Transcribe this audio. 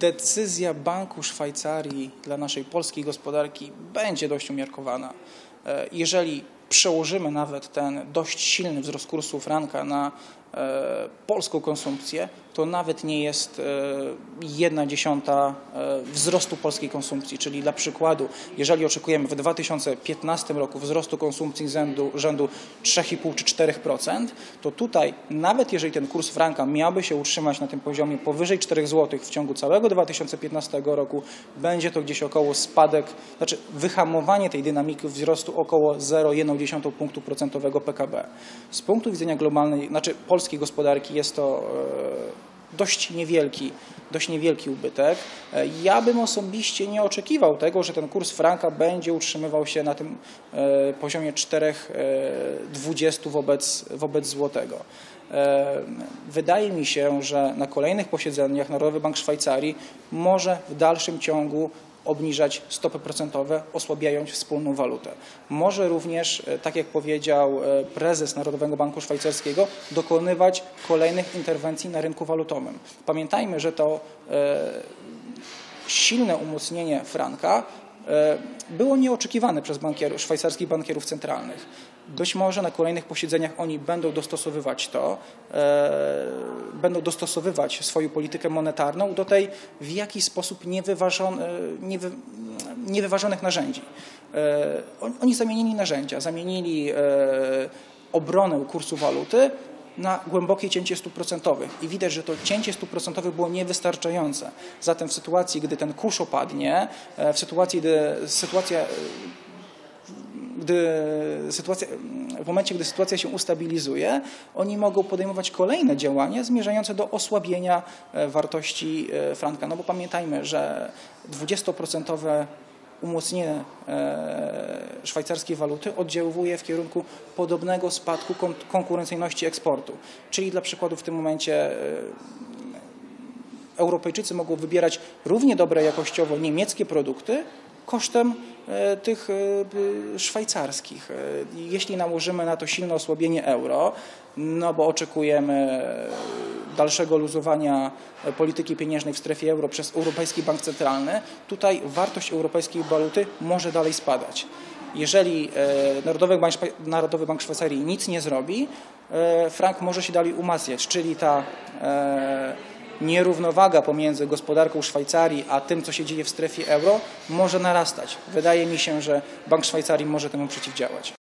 Decyzja Banku Szwajcarii dla naszej polskiej gospodarki będzie dość umiarkowana. Jeżeli przełożymy nawet ten dość silny wzrost kursu franka na polską konsumpcję, to nawet nie jest 1/10 wzrostu polskiej konsumpcji. Czyli dla przykładu, jeżeli oczekujemy w 2015 roku wzrostu konsumpcji rzędu 3,5 czy 4%, to tutaj nawet jeżeli ten kurs franka miałby się utrzymać na tym poziomie powyżej 4 zł w ciągu całego 2015 roku, będzie to gdzieś około wyhamowanie tej dynamiki wzrostu około 0,1 punktu procentowego PKB. Z punktu widzenia globalnej, polskiej gospodarki jest to dość niewielki ubytek. Ja bym osobiście nie oczekiwał tego, że ten kurs franka będzie utrzymywał się na tym poziomie 4,20 wobec złotego. Wydaje mi się, że na kolejnych posiedzeniach Narodowy Bank Szwajcarii może w dalszym ciągu obniżać stopy procentowe, osłabiając wspólną walutę. Może również, tak jak powiedział prezes Narodowego Banku Szwajcarskiego, dokonywać kolejnych interwencji na rynku walutowym. Pamiętajmy, że to silne umocnienie franka było nieoczekiwane przez szwajcarskich bankierów centralnych. Być może na kolejnych posiedzeniach oni będą dostosowywać swoją politykę monetarną do tej w jakiś sposób niewyważonych narzędzi. Oni zamienili narzędzia, zamienili obronę kursu waluty na głębokie cięcie stóp procentowych i widać, że to cięcie stóp procentowych było niewystarczające. Zatem w sytuacji, gdy ten kurz opadnie, w sytuacji, w momencie, gdy sytuacja się ustabilizuje, oni mogą podejmować kolejne działania zmierzające do osłabienia wartości franka. No bo pamiętajmy, że 20% umocnienie szwajcarskiej waluty oddziałuje w kierunku podobnego spadku konkurencyjności eksportu. Czyli dla przykładu w tym momencie Europejczycy mogą wybierać równie dobre jakościowo niemieckie produkty kosztem tych szwajcarskich. Jeśli nałożymy na to silne osłabienie euro, no bo oczekujemy dalszego luzowania polityki pieniężnej w strefie euro przez Europejski Bank Centralny, tutaj wartość europejskiej waluty może dalej spadać. Jeżeli Narodowy Bank Szwajcarii nic nie zrobi, frank może się dalej umacniać, czyli ta nierównowaga pomiędzy gospodarką Szwajcarii a tym, co się dzieje w strefie euro, może narastać. Wydaje mi się, że Bank Szwajcarii może temu przeciwdziałać.